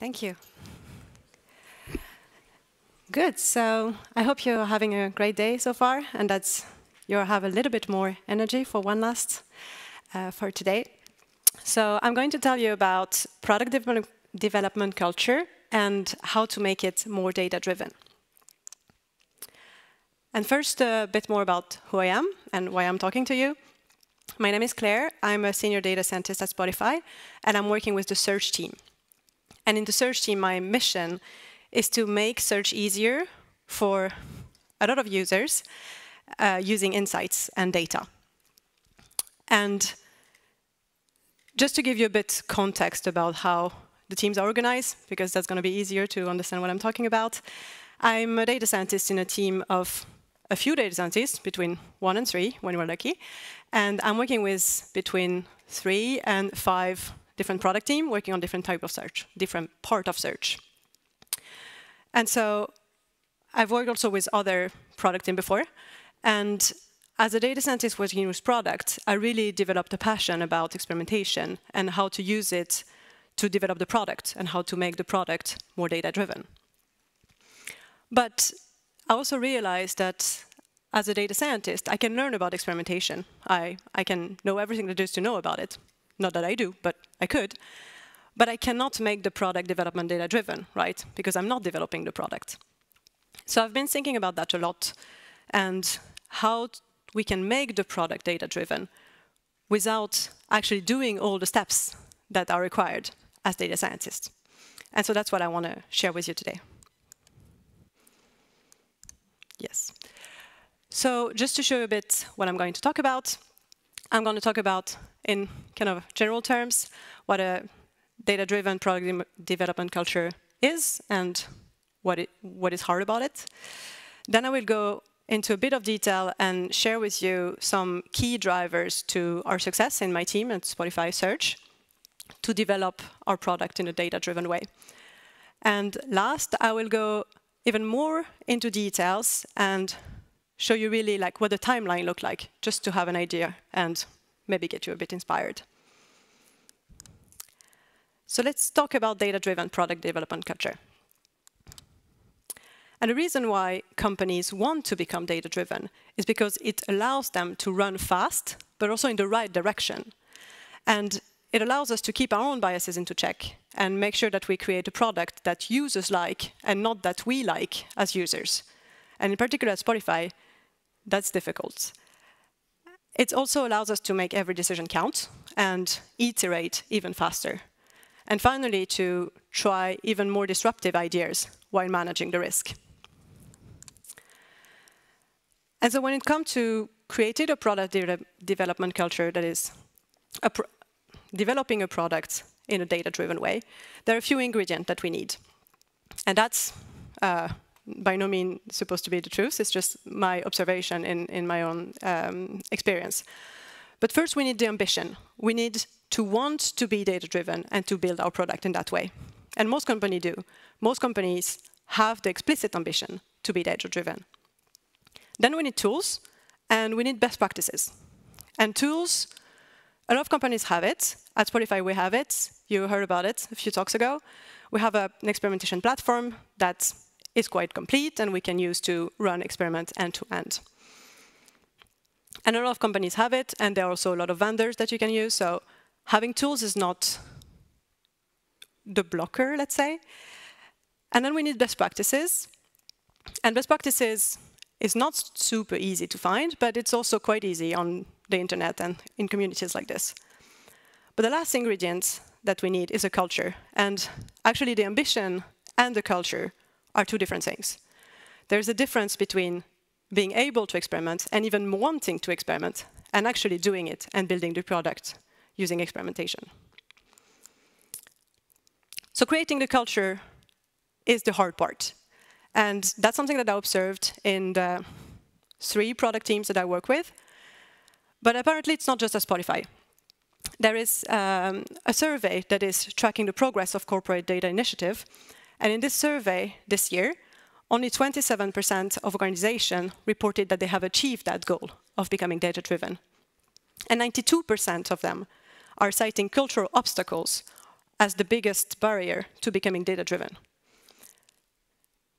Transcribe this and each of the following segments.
Thank you. Good, so I hope you're having a great day so far, and that you'll have a little bit more energy for one last for today. So I'm going to tell you about product development culture and how to make it more data-driven. And first, a bit more about who I am and why I'm talking to you. My name is Claire. I'm a senior data scientist at Spotify, and I'm working with the search team. And in the search team, my mission is to make search easier for a lot of users using insights and data. And just to give you a bit context about how the teams are organized, because that's going to be easier to understand what I'm talking about, I'm a data scientist in a team of a few data scientists, between 1 and 3, when we're lucky. And I'm working with between 3 and 5 different product teams working on different type of search, different part of search. And so I've worked also with other product teams before. And as a data scientist working with product, I really developed a passion about experimentation and how to use it to develop the product and how to make the product more data-driven. But I also realized that as a data scientist, I can learn about experimentation. I can know everything there is to know about it. Not that I do, but I could. But I cannot make the product development data-driven, right? Because I'm not developing the product. So I've been thinking about that a lot and how we can make the product data-driven without actually doing all the steps that are required as data scientists. And so that's what I want to share with you today. Yes. So just to show you a bit what I'm going to talk about, I'm going to talk about, in kind of general terms, what a data-driven product development culture is and what is hard about it. Then I will go into a bit of detail and share with you some key drivers to our success in my team at Spotify Search to develop our product in a data-driven way. And last, I will go even more into details and show you really like what the timeline looked like, just to have an idea and maybe get you a bit inspired. So let's talk about data-driven product development culture. And the reason why companies want to become data-driven is because it allows them to run fast, but also in the right direction. And it allows us to keep our own biases into check and make sure that we create a product that users like and not that we like as users. And in particular at Spotify, that's difficult. It also allows us to make every decision count and iterate even faster. And finally, to try even more disruptive ideas while managing the risk. And so when it comes to creating a product development culture that is developing a product in a data-driven way, there are a few ingredients that we need. And that's by no means supposed to be the truth. It's just my observation in my own experience. But first, we need the ambition. We need to want to be data-driven and to build our product in that way. And most companies do. Most companies have the explicit ambition to be data-driven. Then we need tools, and we need best practices. And tools, a lot of companies have it. At Spotify, we have it. You heard about it a few talks ago. We have an experimentation platform that is quite complete, and we can use to run experiments end-to-end. And a lot of companies have it, and there are also a lot of vendors that you can use. So having tools is not the blocker, let's say. And then we need best practices. And best practices is not super easy to find, but it's also quite easy on the internet and in communities like this. But the last ingredient that we need is a culture. And actually, the ambition and the culture are two different things. There's a difference between being able to experiment and even wanting to experiment and actually doing it and building the product using experimentation. So creating the culture is the hard part. And that's something that I observed in the 3 product teams that I work with. But apparently, it's not just at Spotify. There is a survey that is tracking the progress of corporate data initiative. And in this survey this year, only 27% of organizations reported that they have achieved that goal of becoming data-driven. And 92% of them are citing cultural obstacles as the biggest barrier to becoming data-driven.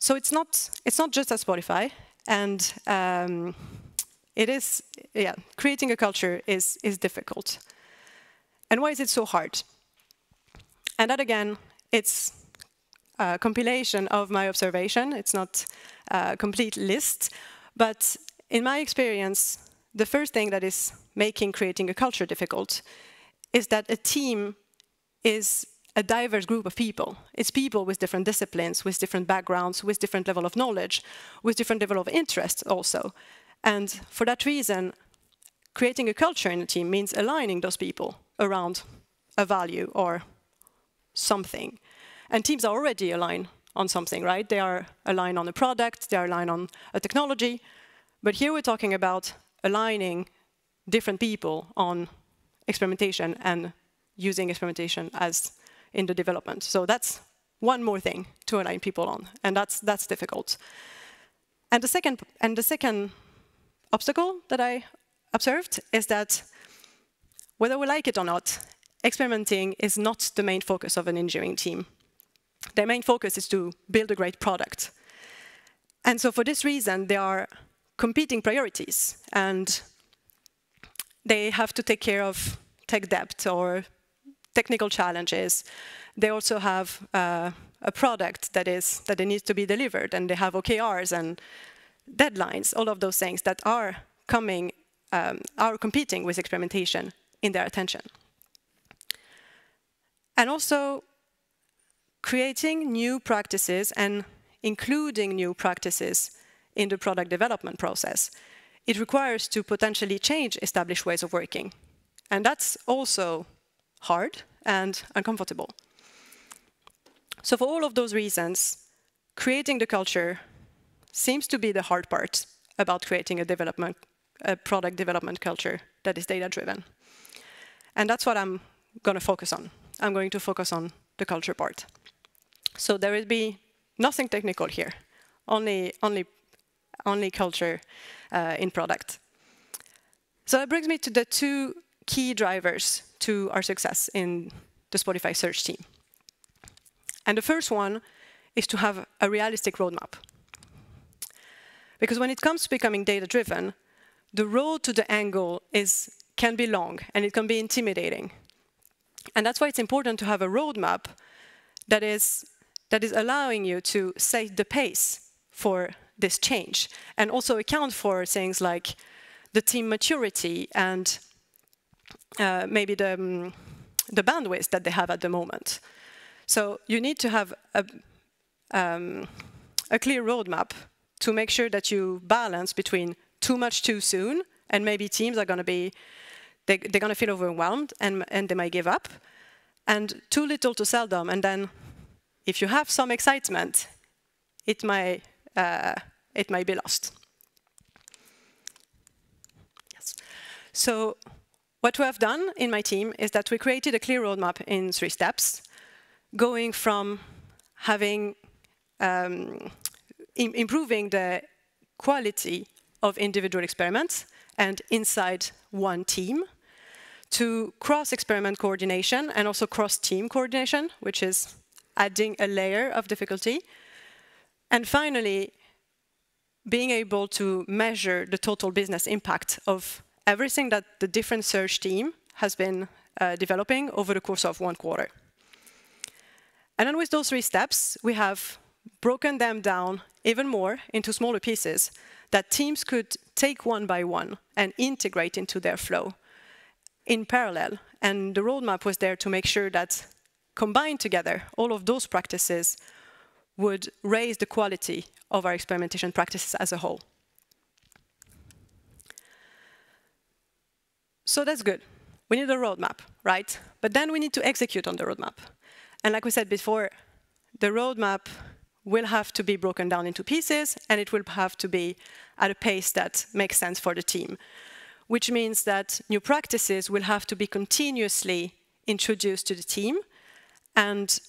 So it's not just at Spotify, and creating a culture is difficult. And why is it so hard? And that again, it's a compilation of my observation. It's not a complete list, but in my experience, the first thing that is creating a culture difficult is that a team is a diverse group of people. It's people with different disciplines, with different backgrounds, with different level of knowledge, with different level of interest also. And for that reason, creating a culture in a team means aligning those people around a value or something. And teams are already aligned on something, right? They are aligned on a product, they are aligned on a technology. But here we're talking about aligning different people on experimentation and using experimentation as in the development. So that's one more thing to align people on, and that's difficult. And the second obstacle that I observed is that whether we like it or not, experimenting is not the main focus of an engineering team. Their main focus is to build a great product. And so for this reason, there are competing priorities, and they have to take care of tech debt or technical challenges. They also have a product that needs to be delivered, and they have OKRs and deadlines, all of those things that are competing with experimentation in their attention. And also creating new practices and including new practices in the product development process. It requires to potentially change established ways of working. And that's also hard and uncomfortable. So for all of those reasons, creating the culture seems to be the hard part about creating a product development culture that is data-driven. And that's what I'm going to focus on. I'm going to focus on the culture part. So there will be nothing technical here, only culture in product. So that brings me to the two key drivers to our success in the Spotify search team. And the first one is to have a realistic roadmap. Because when it comes to becoming data-driven, the road to the end goal can be long, and it can be intimidating. And that's why it's important to have a roadmap that is allowing you to set the pace for this change, and also account for things like the team maturity and maybe the bandwidth that they have at the moment. So you need to have a clear roadmap to make sure that you balance between too much too soon, and maybe teams are going to be, they're going to feel overwhelmed and they might give up, and too little too seldom. And then if you have some excitement, it might be lost. Yes. So what we have done in my team is that we created a clear roadmap in 3 steps, going from having improving the quality of individual experiments and inside one team, to cross-experiment coordination and also cross-team coordination, which is adding a layer of difficulty. And finally, being able to measure the total business impact of everything that the different search team has been developing over the course of 1 quarter. And then with those 3 steps, we have broken them down even more into smaller pieces that teams could take one by one and integrate into their flow in parallel. And the roadmap was there to make sure that combined together, all of those practices would raise the quality of our experimentation practices as a whole. So that's good. We need a roadmap, right? But then we need to execute on the roadmap. And like we said before, the roadmap will have to be broken down into pieces, and it will have to be at a pace that makes sense for the team, which means that new practices will have to be continuously introduced to the team. And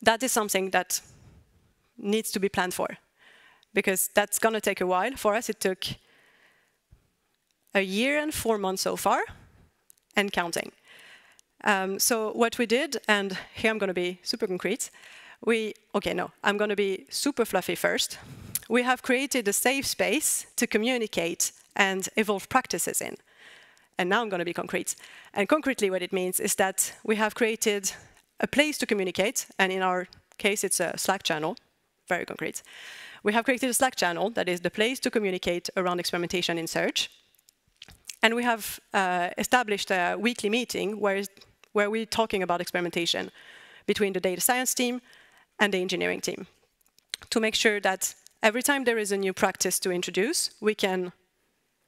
that is something that needs to be planned for, because that's going to take a while. For us, it took a year and 4 months so far, and counting. So what we did, and here I'm going to be super concrete. I'm going to be super fluffy first. We have created a safe space to communicate and evolve practices in. And now I'm going to be concrete. And concretely what it means is that we have created a place to communicate, and in our case it's a Slack channel, very concrete. We have created a Slack channel that is the place to communicate around experimentation in search. And we have established a weekly meeting where we're talking about experimentation between the data science team and the engineering team to make sure that every time there is a new practice to introduce, we can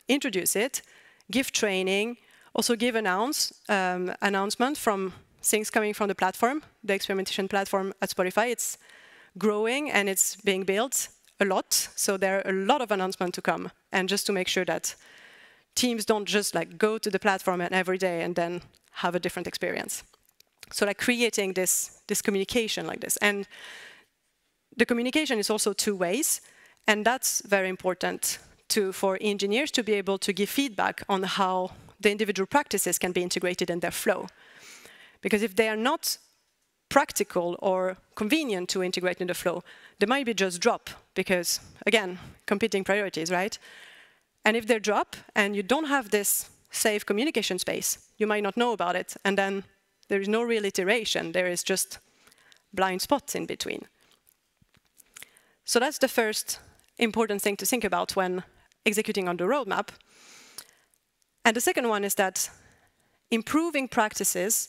introduce it, give training, also give announcement from things coming from the platform, the experimentation platform at Spotify. It's growing and it's being built a lot, so there are a lot of announcements to come. And just to make sure that teams don't just go to the platform and every day and then have a different experience. So creating this communication like this. And the communication is also two ways, and that's very important for engineers to be able to give feedback on how the individual practices can be integrated in their flow. Because if they are not practical or convenient to integrate in the flow, they might be just drop, because again, competing priorities, right? And if they drop and you don't have this safe communication space, you might not know about it, and then there is no real iteration, there is just blind spots in between. So that's the first important thing to think about when executing on the roadmap. And the second one is that improving practices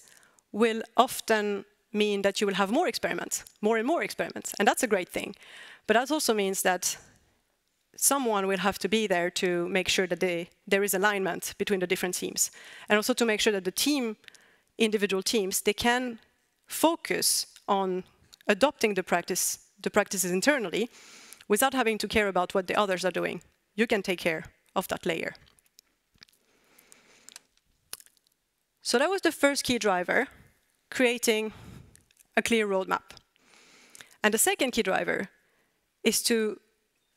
will often mean that you will have more experiments, more and more experiments, and that's a great thing. But that also means that someone will have to be there to make sure that there is alignment between the different teams, and also to make sure that the individual teams, they can focus on adopting the practices internally without having to care about what the others are doing. You can take care of that layer. So that was the first key driver, creating a clear roadmap. And the second key driver is to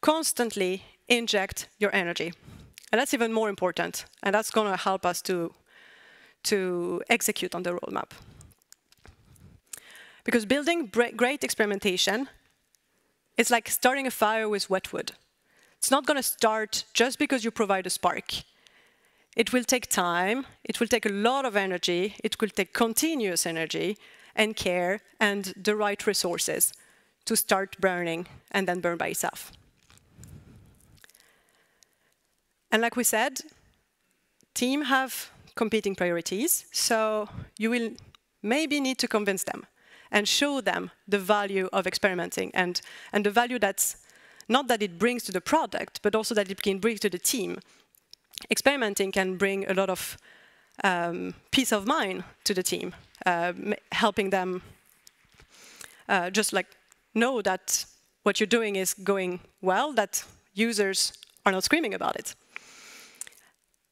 constantly inject your energy. And that's even more important, and that's going to help us to execute on the roadmap. Because building great experimentation is like starting a fire with wet wood. It's not going to start just because you provide a spark. It will take time, it will take a lot of energy, it will take continuous energy and care and the right resources to start burning and then burn by itself. And like we said, teams have competing priorities, so you will maybe need to convince them and show them the value of experimenting and the value that's not that it brings to the product, but also that it can bring to the team. Experimenting can bring a lot of peace of mind to the team, helping them just know that what you're doing is going well, that users are not screaming about it.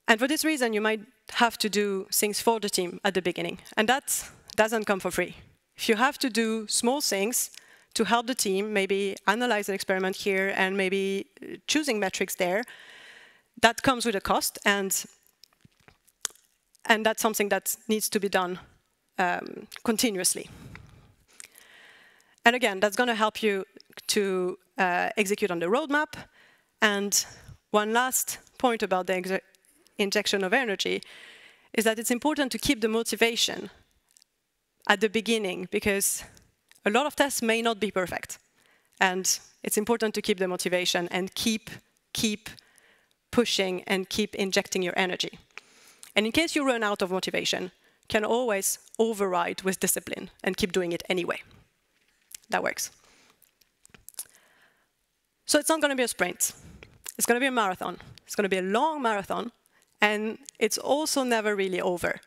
And for this reason, you might have to do things for the team at the beginning, and that doesn't come for free. If you have to do small things to help the team, maybe analyze an experiment here and maybe choosing metrics there, that comes with a cost, and that's something that needs to be done continuously. And again, that's going to help you to execute on the roadmap. And one last point about the injection of energy is that it's important to keep the motivation at the beginning, because a lot of tests may not be perfect. And it's important to keep the motivation and keep pushing and keep injecting your energy. And in case you run out of motivation, you can always override with discipline and keep doing it anyway. That works. So it's not going to be a sprint. It's going to be a marathon. It's going to be a long marathon, and it's also never really over,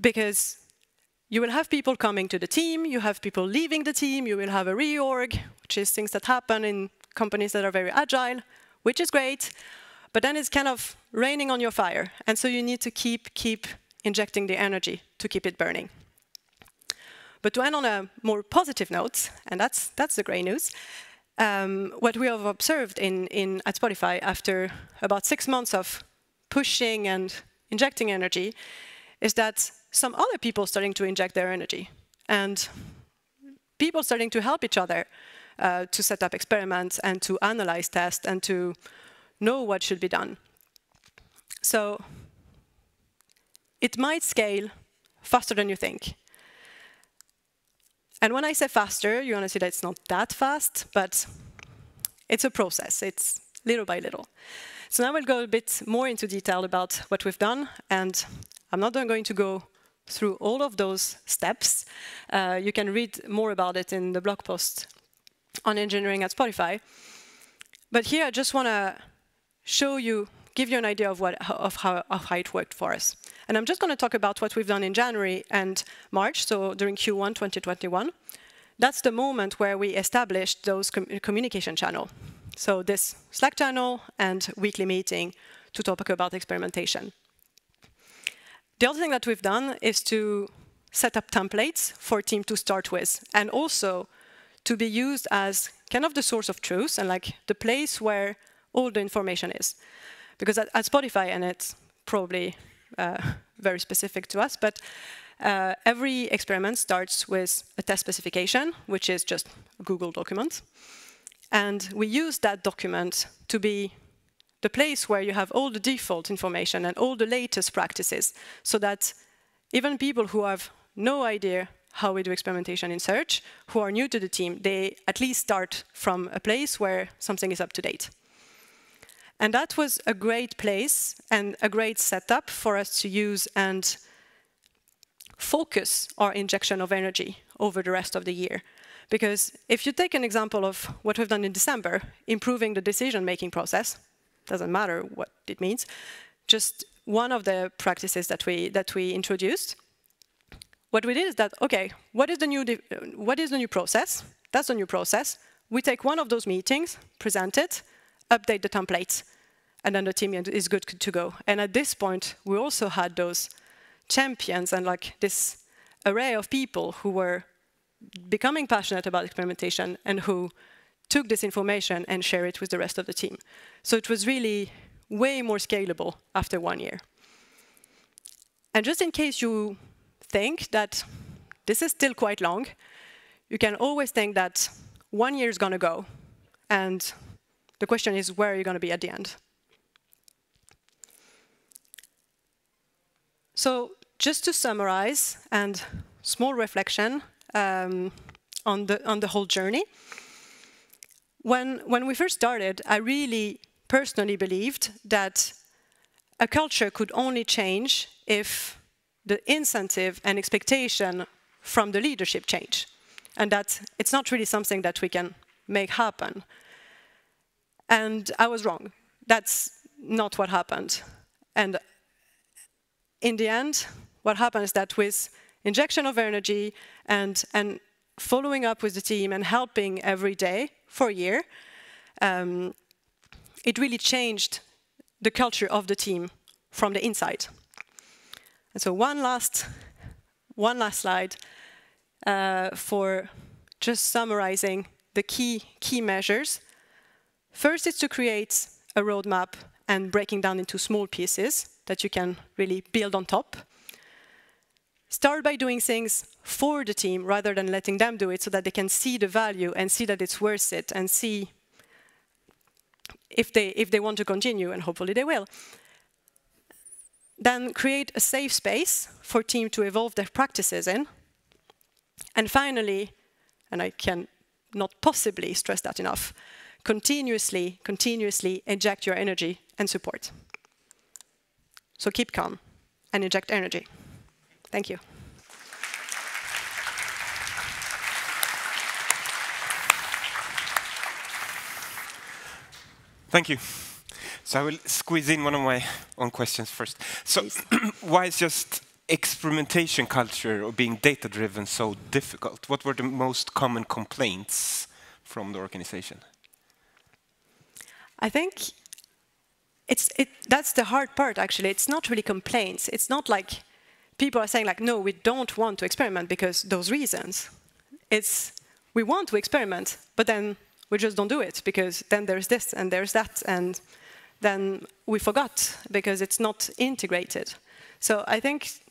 because you will have people coming to the team, you have people leaving the team, you will have a reorg, which is things that happen in companies that are very agile, which is great, but then it's kind of raining on your fire. And so you need to keep injecting the energy to keep it burning. But to end on a more positive note, and that's the great news, what we have observed at Spotify after about 6 months of pushing and injecting energy is that some other people starting to inject their energy and people starting to help each other to set up experiments and to analyze tests and to know what should be done. So it might scale faster than you think. And when I say faster, you're going to see that it's not that fast, but it's a process. It's little by little. So now we'll go a bit more into detail about what we've done. And I'm not going to go through all of those steps. You can read more about it in the blog post on engineering at Spotify. But here I just want to show you, give you an idea of how it worked for us. And I'm just going to talk about what we've done in January and March, so during Q1 2021. That's the moment where we established those communication channels. So this Slack channel and weekly meeting to talk about experimentation. The other thing that we've done is to set up templates for a team to start with, and also to be used as kind of the source of truth and like the place where all the information is. Because at Spotify, and it's probably very specific to us, but every experiment starts with a test specification, which is just a Google document. And we use that document to be the place where you have all the default information and all the latest practices, so that even people who have no idea how we do experimentation in search, who are new to the team, they at least start from a place where something is up to date. And that was a great place and a great setup for us to use and focus our injection of energy over the rest of the year. Because if you take an example of what we've done in December, improving the decision-making process, doesn't matter what it means, just one of the practices that we introduced, what we did is that, OK, what is the new process? That's the new process. We take one of those meetings, present it, update the templates, and then the team is good to go. And at this point, we also had those champions and like this array of people who were becoming passionate about experimentation and who took this information and shared it with the rest of the team. So it was really way more scalable after 1 year. And just in case you think that this is still quite long, you can always think that 1 year is going to go. And the question is, where are you going to be at the end? So just to summarize and small reflection on the whole journey. When we first started, I really personally believed that a culture could only change if the incentive and expectation from the leadership change, and that it's not really something that we can make happen. And I was wrong. That's not what happened. And in the end, what happened is that with injection of energy and following up with the team and helping every day for a year, it really changed the culture of the team from the inside. And so one last slide for just summarizing the key measures. First is to create a roadmap and breaking down into small pieces that you can really build on top. Start by doing things for the team rather than letting them do it, so that they can see the value and see that it's worth it and see if they want to continue, and hopefully they will. Then create a safe space for team to evolve their practices in. And finally, and I can not possibly stress that enough, continuously inject your energy and support. So keep calm and inject energy. Thank you. Thank you. So I will squeeze in one of my own questions first. So why is just experimentation culture or being data-driven so difficult? What were the most common complaints from the organization? I think that's the hard part, actually. It's not really complaints. It's not like people are saying, like, no, we don't want to experiment because those reasons. It's we want to experiment, but then we just don't do it because then there's this and there's that, and then we forgot because it's not integrated. So I think